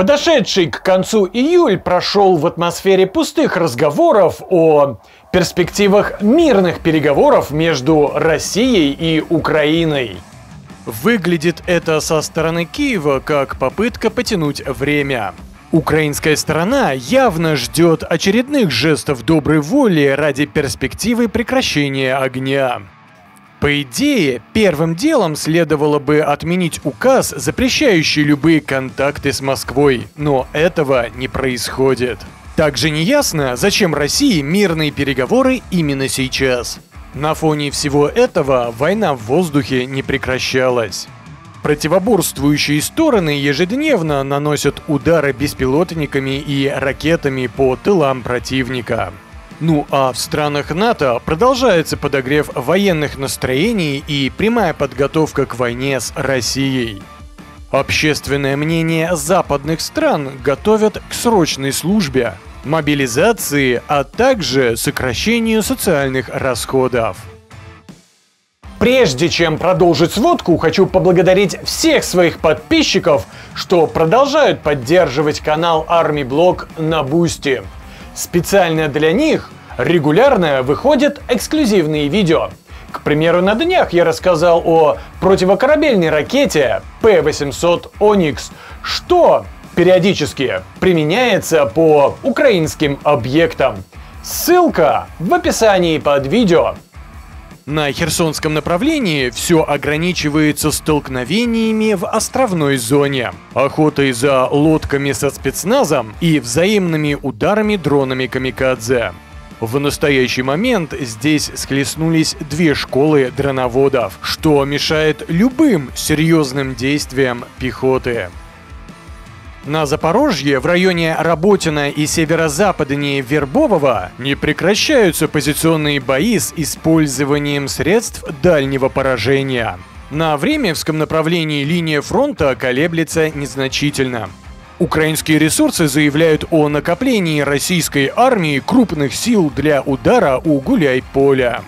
Подошедший к концу июль прошел в атмосфере пустых разговоров о перспективах мирных переговоров между Россией и Украиной. Выглядит это со стороны Киева как попытка потянуть время. Украинская сторона явно ждет очередных жестов доброй воли ради перспективы прекращения огня. По идее, первым делом следовало бы отменить указ, запрещающий любые контакты с Москвой, но этого не происходит. Также неясно, зачем России мирные переговоры именно сейчас. На фоне всего этого война в воздухе не прекращалась. Противоборствующие стороны ежедневно наносят удары беспилотниками и ракетами по тылам противника. Ну а в странах НАТО продолжается подогрев военных настроений и прямая подготовка к войне с Россией. Общественное мнение западных стран готовят к срочной службе, мобилизации, а также сокращению социальных расходов. Прежде чем продолжить сводку, хочу поблагодарить всех своих подписчиков, что продолжают поддерживать канал Армиблог на Boosty. Специально для них регулярно выходят эксклюзивные видео. К примеру, на днях я рассказал о противокорабельной ракете P-800 Onyx, что периодически применяется по украинским объектам. Ссылка в описании под видео. На Херсонском направлении все ограничивается столкновениями в островной зоне, охотой за лодками со спецназом и взаимными ударами дронами камикадзе. В настоящий момент здесь схлестнулись две школы дроноводов, что мешает любым серьезным действиям пехоты. На Запорожье, в районе Работина и северо-западнее Вербового, не прекращаются позиционные бои с использованием средств дальнего поражения. На Времевском направлении линия фронта колеблется незначительно. Украинские ресурсы заявляют о накоплении российской армии крупных сил для удара у Гуляйполя.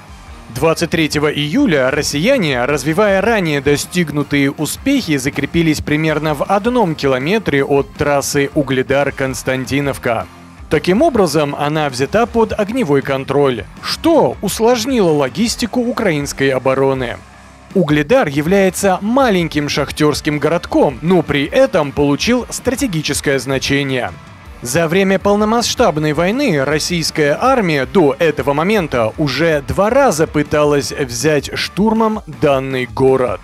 23 июля россияне, развивая ранее достигнутые успехи, закрепились примерно в 1 километре от трассы Угледар-Константиновка. Таким образом, она взята под огневой контроль, что усложнило логистику украинской обороны. Угледар является маленьким шахтерским городком, но при этом получил стратегическое значение. За время полномасштабной войны российская армия до этого момента уже 2 раза пыталась взять штурмом данный город.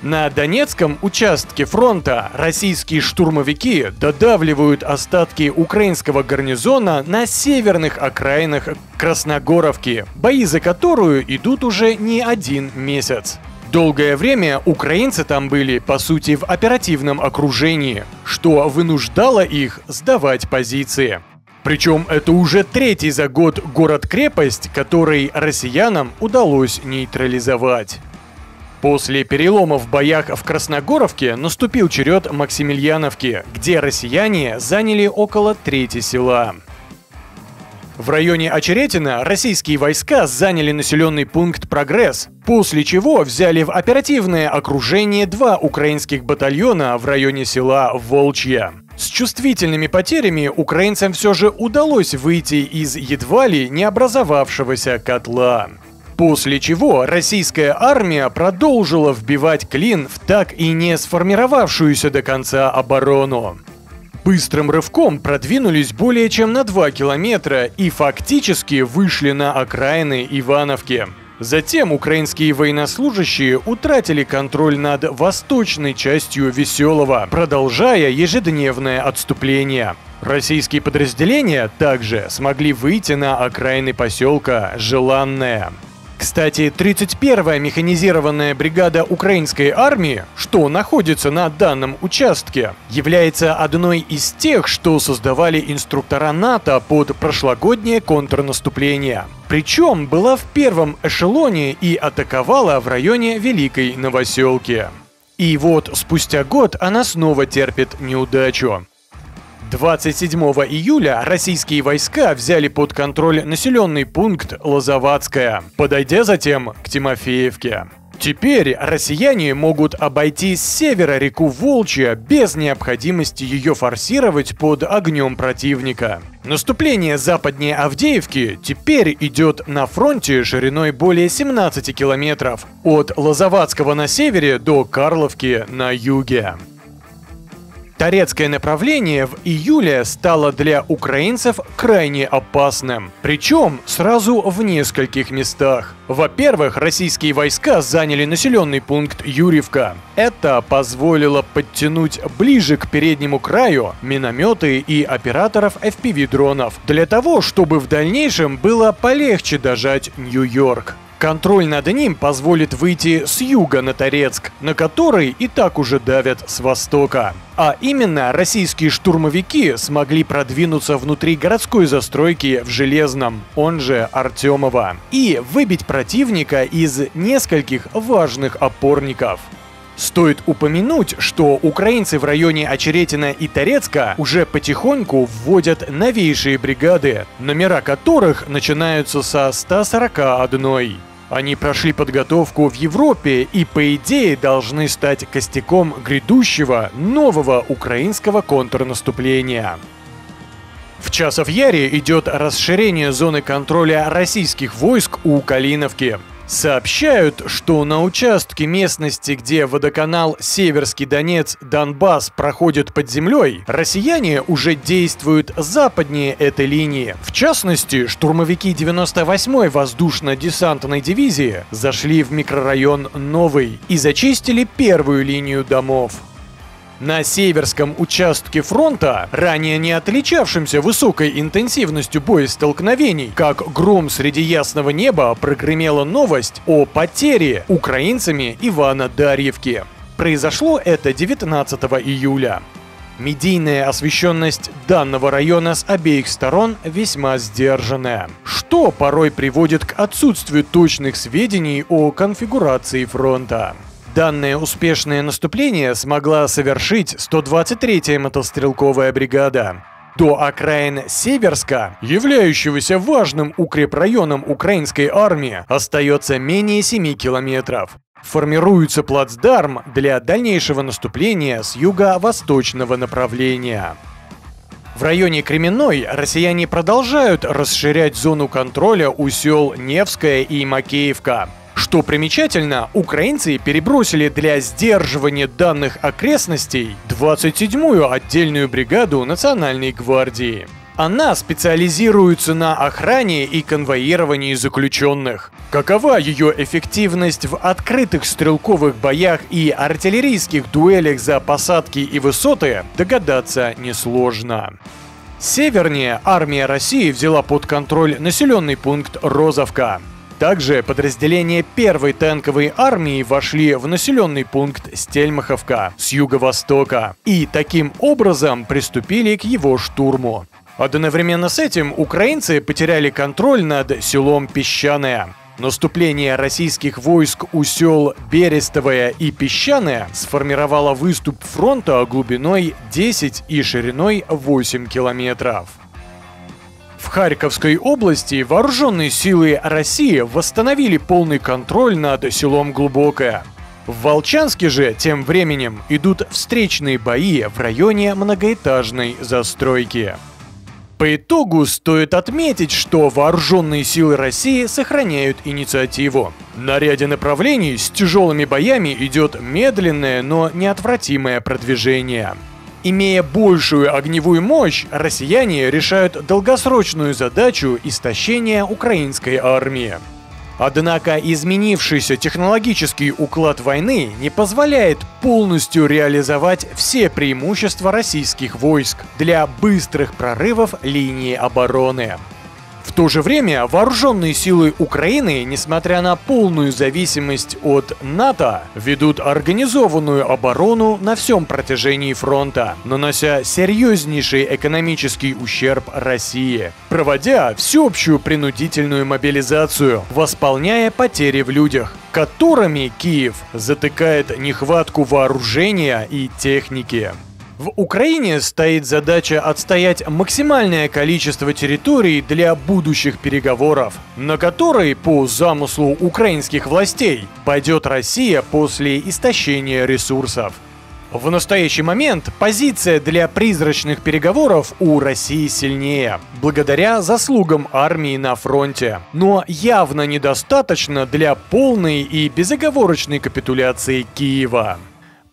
На Донецком участке фронта российские штурмовики додавливают остатки украинского гарнизона на северных окраинах Красногоровки, бои за которую идут уже не 1 месяц. Долгое время украинцы там были, по сути, в оперативном окружении, что вынуждало их сдавать позиции. Причем это уже 3-й за год город-крепость, который россиянам удалось нейтрализовать. После перелома в боях в Красногоровке наступил черед Максимильяновки, где россияне заняли около 1/3 села. В районе Очеретино российские войска заняли населенный пункт «Прогресс», после чего взяли в оперативное окружение 2 украинских батальона в районе села Волчья. С чувствительными потерями украинцам все же удалось выйти из едва ли не образовавшегося котла. После чего российская армия продолжила вбивать клин в так и не сформировавшуюся до конца оборону. Быстрым рывком продвинулись более чем на 2 километра и фактически вышли на окраины Ивановки. Затем украинские военнослужащие утратили контроль над восточной частью Веселого, продолжая ежедневное отступление. Российские подразделения также смогли выйти на окраины поселка Желанное. Кстати, 31-я механизированная бригада украинской армии, что находится на данном участке, является одной из тех, что создавали инструктора НАТО под прошлогоднее контрнаступление. Причем была в 1-м эшелоне и атаковала в районе Великой Новоселки. И вот спустя год она снова терпит неудачу. 27 июля российские войска взяли под контроль населенный пункт Лозоватское, подойдя затем к Тимофеевке. Теперь россияне могут обойти с севера реку Волчья без необходимости ее форсировать под огнем противника. Наступление западнее Авдеевки теперь идет на фронте шириной более 17 километров, от Лозоватского на севере до Карловки на юге. Торецкое направление в июле стало для украинцев крайне опасным, причем сразу в нескольких местах. Во-первых, российские войска заняли населенный пункт Юрьевка. Это позволило подтянуть ближе к переднему краю минометы и операторов FPV-дронов, для того, чтобы в дальнейшем было полегче дожать Нью-Йорк. Контроль над ним позволит выйти с юга на Торецк, на который и так уже давят с востока. А именно, российские штурмовики смогли продвинуться внутри городской застройки в Железном, он же Артемово, и выбить противника из нескольких важных опорников. Стоит упомянуть, что украинцы в районе Очеретино и Торецка уже потихоньку вводят новейшие бригады, номера которых начинаются со 141. Они прошли подготовку в Европе и, по идее, должны стать костяком грядущего нового украинского контрнаступления. В Часов Яре идет расширение зоны контроля российских войск у Калиновки. Сообщают, что на участке местности, где водоканал Северский Донец-Донбас проходит под землей, россияне уже действуют западнее этой линии. В частности, штурмовики 98-й воздушно-десантной дивизии зашли в микрорайон Новый и зачистили первую линию домов. На северском участке фронта, ранее не отличавшимся высокой интенсивностью боестолкновений, как гром среди ясного неба прогремела новость о потере украинцами Ивана Дарьевки. Произошло это 19 июля. Медийная освещенность данного района с обеих сторон весьма сдержанная, что порой приводит к отсутствию точных сведений о конфигурации фронта. Данное успешное наступление смогла совершить 123-я мотострелковая бригада. До окраин Северска, являющегося важным укрепрайоном украинской армии, остается менее 7 километров. Формируется плацдарм для дальнейшего наступления с юго-восточного направления. В районе Кременной россияне продолжают расширять зону контроля у сел Невская и Макеевка. Что примечательно, украинцы перебросили для сдерживания данных окрестностей 27-ю отдельную бригаду Национальной гвардии. Она специализируется на охране и конвоировании заключенных. Какова ее эффективность в открытых стрелковых боях и артиллерийских дуэлях за посадки и высоты, догадаться несложно. Севернее армия России взяла под контроль населенный пункт Розовка. Также подразделения 1-й танковой армии вошли в населенный пункт Стельмаховка с юго-востока и таким образом приступили к его штурму. Одновременно с этим украинцы потеряли контроль над селом Песчаное. Наступление российских войск у сел Берестовое и Песчаное сформировало выступ фронта глубиной 10 и шириной 8 километров. В Харьковской области вооруженные силы России восстановили полный контроль над селом Глубокое. В Волчанске же тем временем идут встречные бои в районе многоэтажной застройки. По итогу стоит отметить, что вооруженные силы России сохраняют инициативу. На ряде направлений с тяжелыми боями идет медленное, но неотвратимое продвижение. Имея большую огневую мощь, россияне решают долгосрочную задачу истощения украинской армии. Однако изменившийся технологический уклад войны не позволяет полностью реализовать все преимущества российских войск для быстрых прорывов линии обороны. В то же время вооруженные силы Украины, несмотря на полную зависимость от НАТО, ведут организованную оборону на всем протяжении фронта, нанося серьезнейший экономический ущерб России, проводя всеобщую принудительную мобилизацию, восполняя потери в людях, которыми Киев затыкает нехватку вооружения и техники. В Украине стоит задача отстоять максимальное количество территорий для будущих переговоров, на которые, по замыслу украинских властей, пойдет Россия после истощения ресурсов. В настоящий момент позиция для призрачных переговоров у России сильнее, благодаря заслугам армии на фронте. Но явно недостаточно для полной и безоговорочной капитуляции Киева.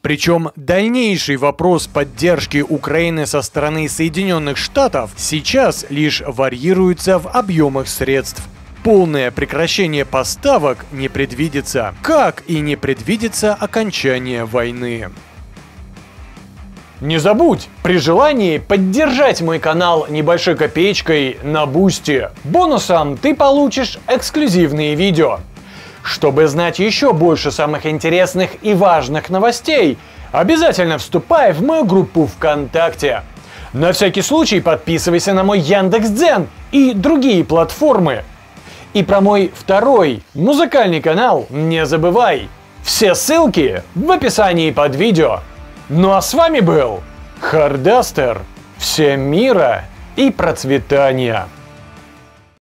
Причем дальнейший вопрос поддержки Украины со стороны Соединенных Штатов сейчас лишь варьируется в объемах средств. Полное прекращение поставок не предвидится, как и не предвидится окончание войны. Не забудь, при желании, поддержать мой канал небольшой копеечкой на Boosty. Бонусом ты получишь эксклюзивные видео. Чтобы знать еще больше самых интересных и важных новостей, обязательно вступай в мою группу ВКонтакте. На всякий случай подписывайся на мой Яндекс Дзен и другие платформы. И про мой второй музыкальный канал не забывай. Все ссылки в описании под видео. Ну а с вами был Хардастер. Всем мира и процветания!